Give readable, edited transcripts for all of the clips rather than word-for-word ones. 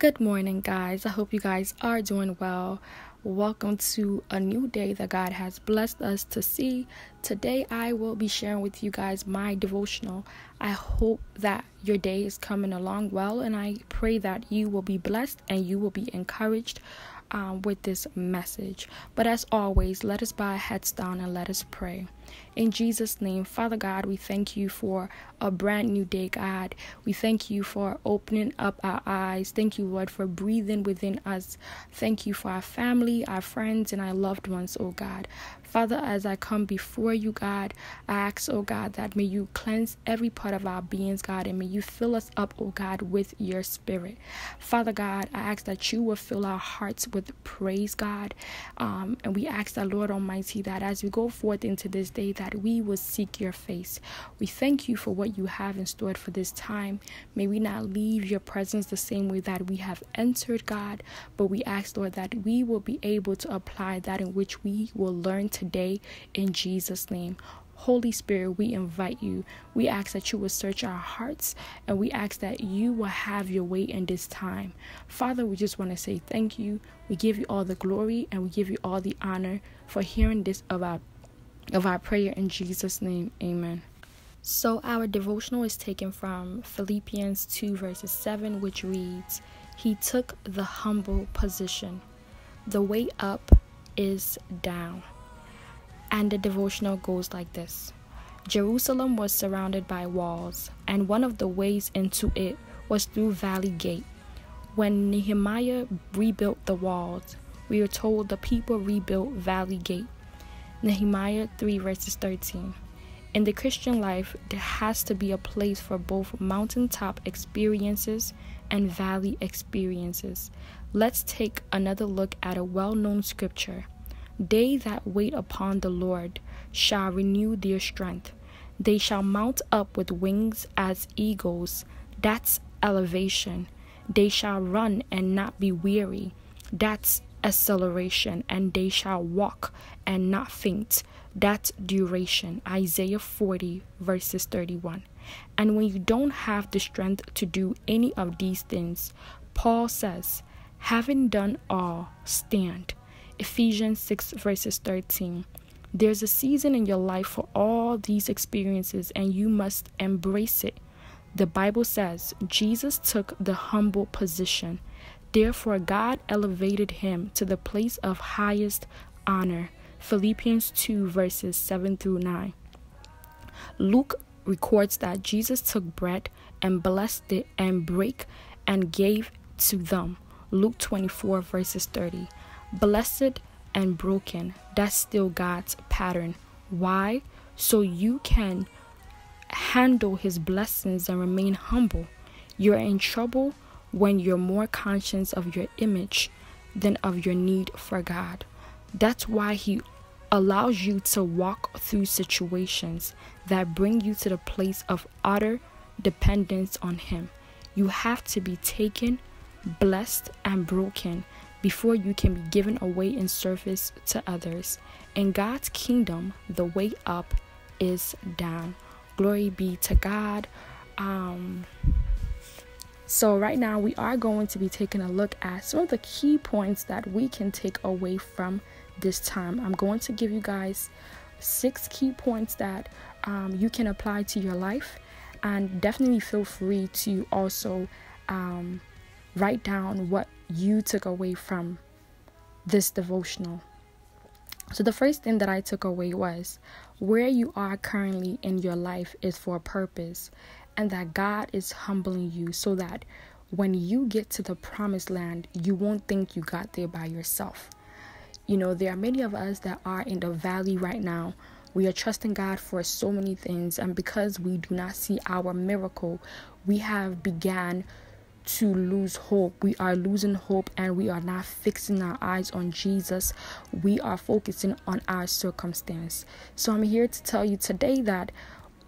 Good morning, guys. I hope you guys are doing well. Welcome to a new day that God has blessed us to see. Today, I will be sharing with you guys my devotional. I hope that your day is coming along well, and I pray that you will be blessed and you will be encouraged with this message. But as always, let us bow our heads down and let us pray. In Jesus' name, Father God, we thank you for a brand new day, God. We thank you for opening up our eyes. Thank you, Lord, for breathing within us. Thank you for our family, our friends, and our loved ones, oh God. Father, as I come before you, God, I ask, oh God, that may you cleanse every part of our beings, God, and may you fill us up, oh God, with your spirit. Father God, I ask that you will fill our hearts with praise, God, and we ask the Lord Almighty that as we go forth into this day, that we will seek your face. We thank you for what you have in store for this time. May we not leave your presence the same way that we have entered, God, but we ask, Lord, that we will be able to apply that in which we will learn today, in Jesus' name. Holy Spirit, we invite you. We ask that you will search our hearts, and we ask that you will have your way in this time. Father, we just want to say thank you. We give you all the glory, and we give you all the honor for hearing this of our prayer in Jesus' name. Amen. So our devotional is taken from Philippians 2 verses 7, which reads, "He took the humble position. The way up is down." And the devotional goes like this. Jerusalem was surrounded by walls, and one of the ways into it was through Valley Gate. When Nehemiah rebuilt the walls, we are told the people rebuilt Valley Gate. Nehemiah 3 verses 13. In the Christian life, there has to be a place for both mountaintop experiences and valley experiences. Let's take another look at a well-known scripture. They that wait upon the Lord shall renew their strength. They shall mount up with wings as eagles. That's elevation. They shall run and not be weary. That's acceleration. And they shall walk and not faint. That's duration. Isaiah 40 verses 31. And when you don't have the strength to do any of these things, Paul says, having done all, stand. Ephesians 6 verses 13. There's a season in your life for all these experiences, and you must embrace it. The Bible says Jesus took the humble position. Therefore, God elevated him to the place of highest honor. Philippians 2 verses 7 through 9. Luke records that Jesus took bread and blessed it and broke and gave to them. Luke 24 verses 30. Blessed and broken, that's still God's pattern. Why? So you can handle his blessings and remain humble. You're in trouble when you're more conscious of your image than of your need for God. That's why he allows you to walk through situations that bring you to the place of utter dependence on him. You have to be taken, blessed, and broken before you can be given away in service to others. In God's kingdom, the way up is down. Glory be to God. So right now we are going to be taking a look at some of the key points that we can take away from this time. I'm going to give you guys 6 key points that you can apply to your life, and definitely feel free to also write down what you took away from this devotional. So the first thing that I took away was, where you are currently in your life is for a purpose, and that God is humbling you so that when you get to the promised land, you won't think you got there by yourself. You know, there are many of us that are in the valley right now. We are trusting God for so many things, and because we do not see our miracle, we have began to lose hope. We are losing hope, and we are not fixing our eyes on Jesus. We are focusing on our circumstance. So I'm here to tell you today that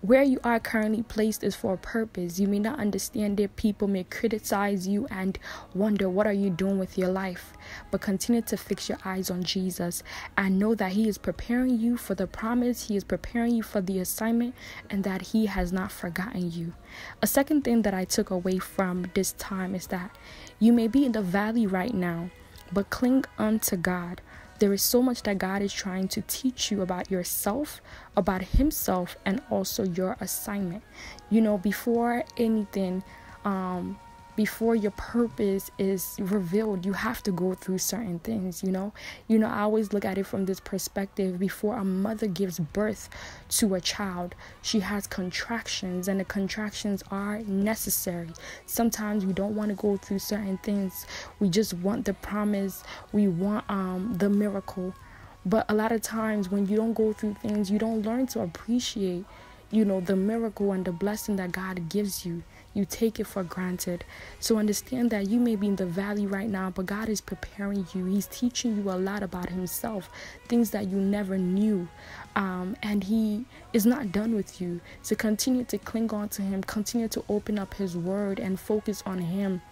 Where you are currently placed is for a purpose. You may not understand it. People may criticize you and wonder, what are you doing with your life? But continue to fix your eyes on Jesus and know that he is preparing you for the promise. He is preparing you for the assignment, and that he has not forgotten you. A second thing that I took away from this time is that you may be in the valley right now, but cling unto God. There is so much that God is trying to teach you about yourself, about himself, and also your assignment. You know, before anything, before your purpose is revealed, you have to go through certain things, you know. You know, I always look at it from this perspective. Before a mother gives birth to a child, she has contractions, and the contractions are necessary. Sometimes we don't want to go through certain things. We just want the promise. We want the miracle. But a lot of times when you don't go through things, you don't learn to appreciate, you know, the miracle and the blessing that God gives you. You take it for granted. So understand that you may be in the valley right now, but God is preparing you. He's teaching you a lot about himself, things that you never knew. And he is not done with you. So continue to cling on to him. Continue to open up his word and focus on him.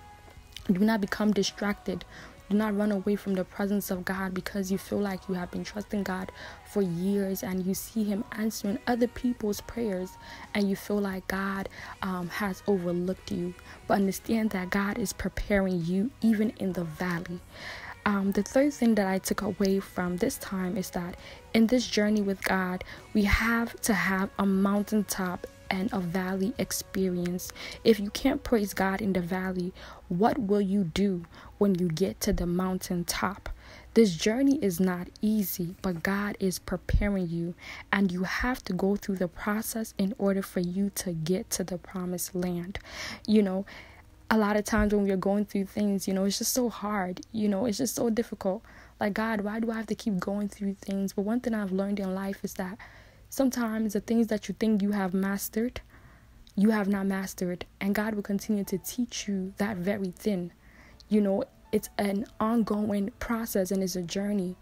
Do not become distracted. Do not run away from the presence of God because you feel like you have been trusting God for years and you see him answering other people's prayers and you feel like God has overlooked you. But understand that God is preparing you even in the valley. The third thing that I took away from this time is that in this journey with God, we have to have a mountaintop and a valley experience. If you can't praise God in the valley, what will you do when you get to the mountaintop? This journey is not easy, but God is preparing you, and you have to go through the process in order for you to get to the promised land. You know, a lot of times when we're going through things, you know, it's just so hard, you know, it's just so difficult. Like, God, why do I have to keep going through things? But one thing I've learned in life is that sometimes the things that you think you have mastered, you have not mastered. And God will continue to teach you that very thing. You know, it's an ongoing process and it's a journey.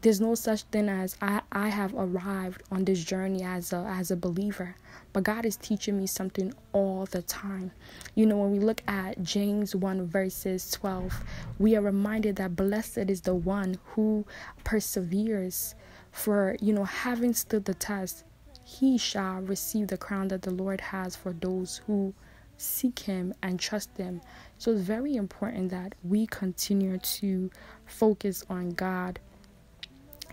There's no such thing as I have arrived on this journey as a believer. But God is teaching me something all the time. You know, when we look at James 1 verses 12, we are reminded that blessed is the one who perseveres. For, you know, having stood the test, he shall receive the crown that the Lord has for those who seek him and trust him. So it's very important that we continue to focus on God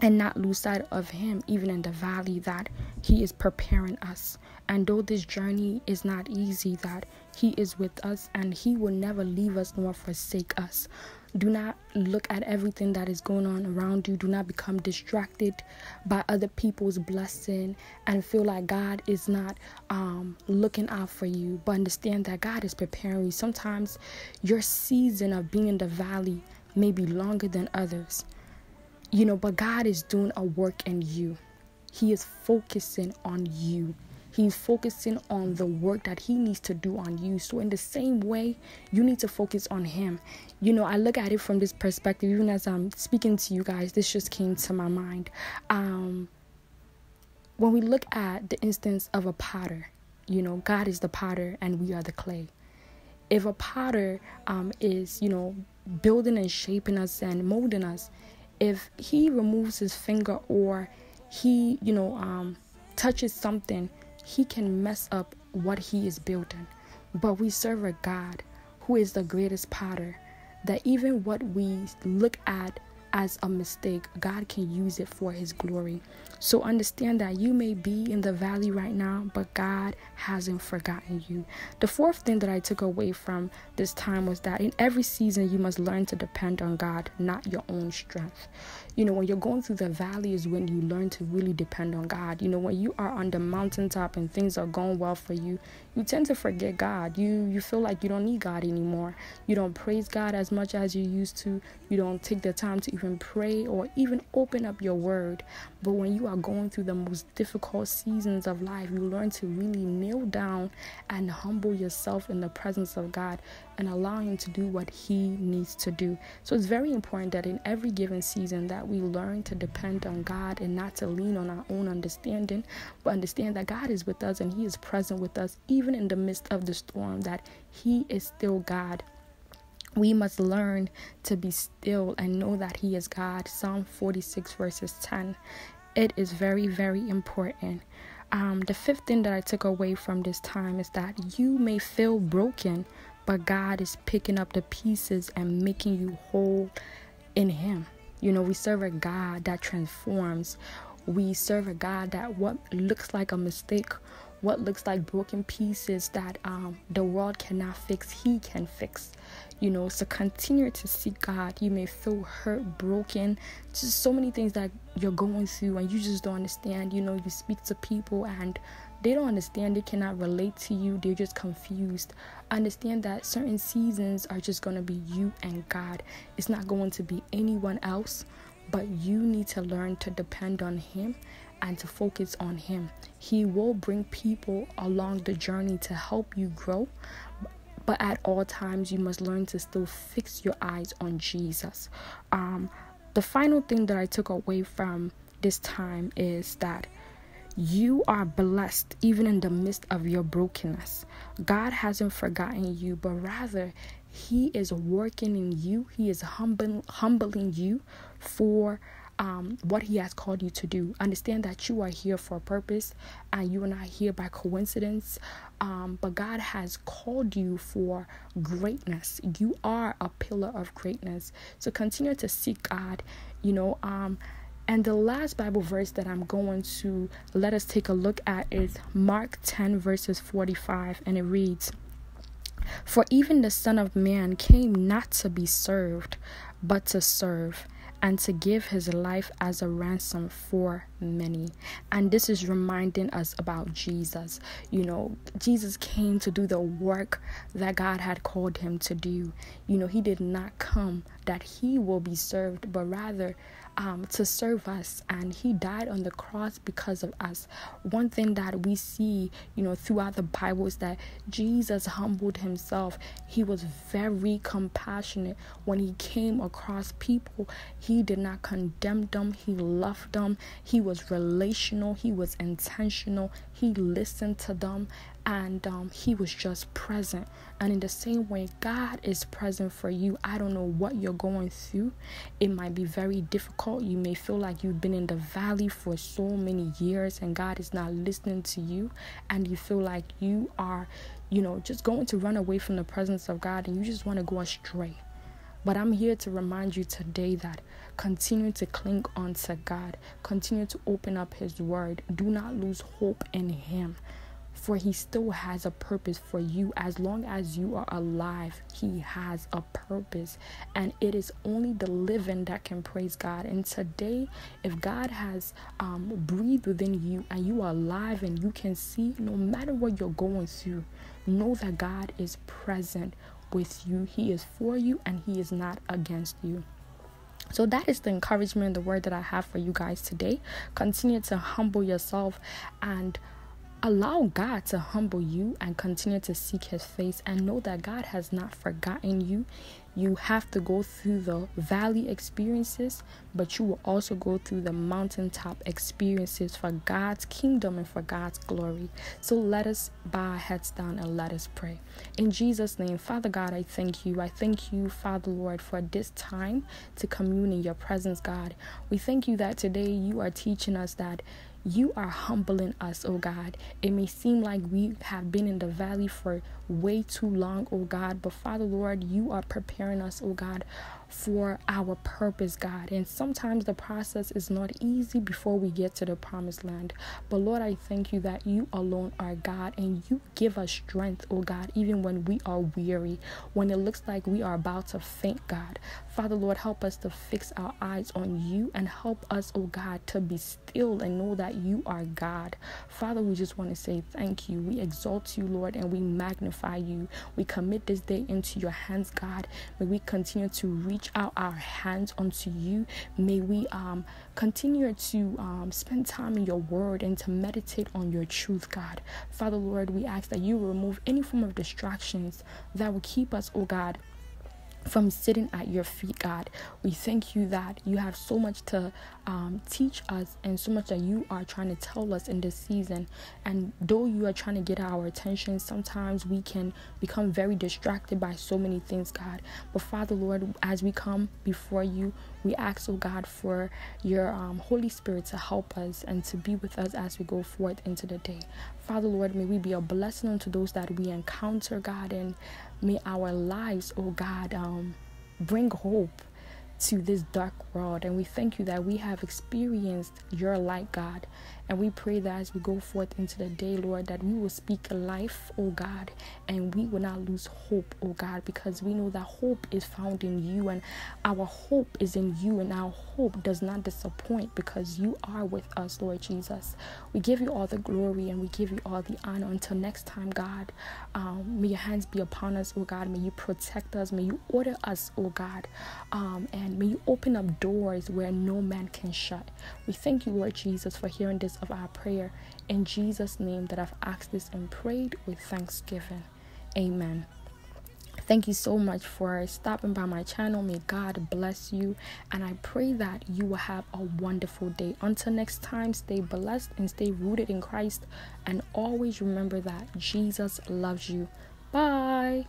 and not lose sight of him, even in the valley that he is preparing us. And though this journey is not easy, that he is with us and he will never leave us nor forsake us. Do not look at everything that is going on around you. Do not become distracted by other people's blessing and feel like God is not looking out for you. But understand that God is preparing you. Sometimes your season of being in the valley may be longer than others. You know, but God is doing a work in you. He is focusing on you. He's focusing on the work that he needs to do on you. So in the same way, you need to focus on him. You know, I look at it from this perspective, even as I'm speaking to you guys, this just came to my mind. When we look at the instance of a potter, you know, God is the potter and we are the clay. If a potter is, you know, building and shaping us and molding us, if he removes his finger or he, you know, touches something, he can mess up what he is building. But we serve a God who is the greatest potter, that even what we look at as a mistake, God can use it for his glory. So understand that you may be in the valley right now, but God hasn't forgotten you. The fourth thing that I took away from this time was that in every season, you must learn to depend on God, not your own strength. You know, when you're going through the valley is when you learn to really depend on God. You know, when you are on the mountaintop and things are going well for you, you tend to forget God. You feel like you don't need God anymore. You don't praise God as much as you used to. You don't take the time to even even pray or even open up your word. But when you are going through the most difficult seasons of life, you learn to really kneel down and humble yourself in the presence of God and allow him to do what he needs to do. So it's very important that in every given season that we learn to depend on God and not to lean on our own understanding, but understand that God is with us and he is present with us even in the midst of the storm, that he is still God. We must learn to be still and know that he is God. Psalm 46 verses 10. It is very, very important. The fifth thing that I took away from this time is that you may feel broken, but God is picking up the pieces and making you whole in him. You know, we serve a God that transforms. We serve a God that what looks like a mistake, what looks like broken pieces that the world cannot fix, he can fix. You know, so continue to seek God. You may feel hurt, broken, just so many things that you're going through and you just don't understand. You know, you speak to people and they don't understand. They cannot relate to you. They're just confused. Understand that certain seasons are just going to be you and God. It's not going to be anyone else, but you need to learn to depend on him and to focus on him. He will bring people along the journey to help you grow. But at all times, you must learn to still fix your eyes on Jesus. The final thing that I took away from this time is that you are blessed even in the midst of your brokenness. God hasn't forgotten you, but rather he is working in you. He is humbling you for what he has called you to do. Understand that you are here for a purpose and you are not here by coincidence, but God has called you for greatness. You are a pillar of greatness, so continue to seek God, you know. And the last Bible verse that I'm going to let us take a look at is Mark 10 verses 45, and it reads, "For even the Son of Man came not to be served, but to serve, and to give his life as a ransom for many." And this is reminding us about Jesus. You know, Jesus came to do the work that God had called him to do. You know, he did not come that he will be served, but rather to serve us. And he died on the cross because of us. One thing that we see, you know, throughout the Bible is that Jesus humbled himself. He was very compassionate. When he came across people, he did not condemn them. He loved them. He was relational. He was intentional. He listened to them. And he was just present. And in the same way, God is present for you. I don't know what you're going through. It might be very difficult. You may feel like you've been in the valley for so many years and God is not listening to you. And you feel like you are, you know, just going to run away from the presence of God and you just want to go astray. But I'm here to remind you today that continue to cling on to God. Continue to open up his word. Do not lose hope in him, for he still has a purpose for you. As long as you are alive, he has a purpose. And it is only the living that can praise God. And today, if God has breathed within you and you are alive and you can see, no matter what you're going through, know that God is present with you. He is for you and he is not against you. So that is the encouragement and the word that I have for you guys today. Continue to humble yourself and allow God to humble you, and continue to seek his face and know that God has not forgotten you. You have to go through the valley experiences, but you will also go through the mountaintop experiences for God's kingdom and for God's glory. So let us bow our heads down and let us pray. In Jesus' name, Father God, I thank you. I thank you, Father Lord, for this time to commune in your presence, God. We thank you that today you are teaching us that you are humbling us, oh God. It may seem like we have been in the valley for way too long, oh God, but Father Lord, you are preparing us, oh God, for our purpose, God. And sometimes the process is not easy before we get to the promised land. But Lord, I thank you that you alone are God and you give us strength, oh God, even when we are weary, when it looks like we are about to faint, God. Father Lord, help us to fix our eyes on you and help us, oh God, to be still and know that that you are God. Father, we just want to say thank you. We exalt you, Lord, and we magnify you. We commit this day into your hands, God. May we continue to reach out our hands unto you. May we continue to spend time in your word and to meditate on your truth, God. Father, Lord, we ask that you remove any form of distractions that will keep us, oh God, from sitting at your feet, God. We thank you that you have so much to teach us and so much that you are trying to tell us in this season. And though you are trying to get our attention, sometimes we can become very distracted by so many things, God. But Father, Lord, as we come before you, we ask, oh God, for your Holy Spirit to help us and to be with us as we go forth into the day. Father, Lord, may we be a blessing unto those that we encounter, God, and may our lives, oh God, bring hope to this dark world. And we thank you that we have experienced your light, God, and we pray that as we go forth into the day, Lord, that we will speak life, oh God, and we will not lose hope, oh God, because we know that hope is found in you, and our hope is in you, and our hope does not disappoint because you are with us, Lord Jesus. We give you all the glory and we give you all the honor. Until next time, God, may your hands be upon us, oh God. May you protect us, may you order us, oh God, and may you open up doors where no man can shut. We thank you, Lord Jesus, for hearing this of our prayer. In Jesus' name that I've asked this and prayed with thanksgiving. Amen. Thank you so much for stopping by my channel. May God bless you, and I pray that you will have a wonderful day. Until next time, stay blessed and stay rooted in Christ, and always remember that Jesus loves you. Bye.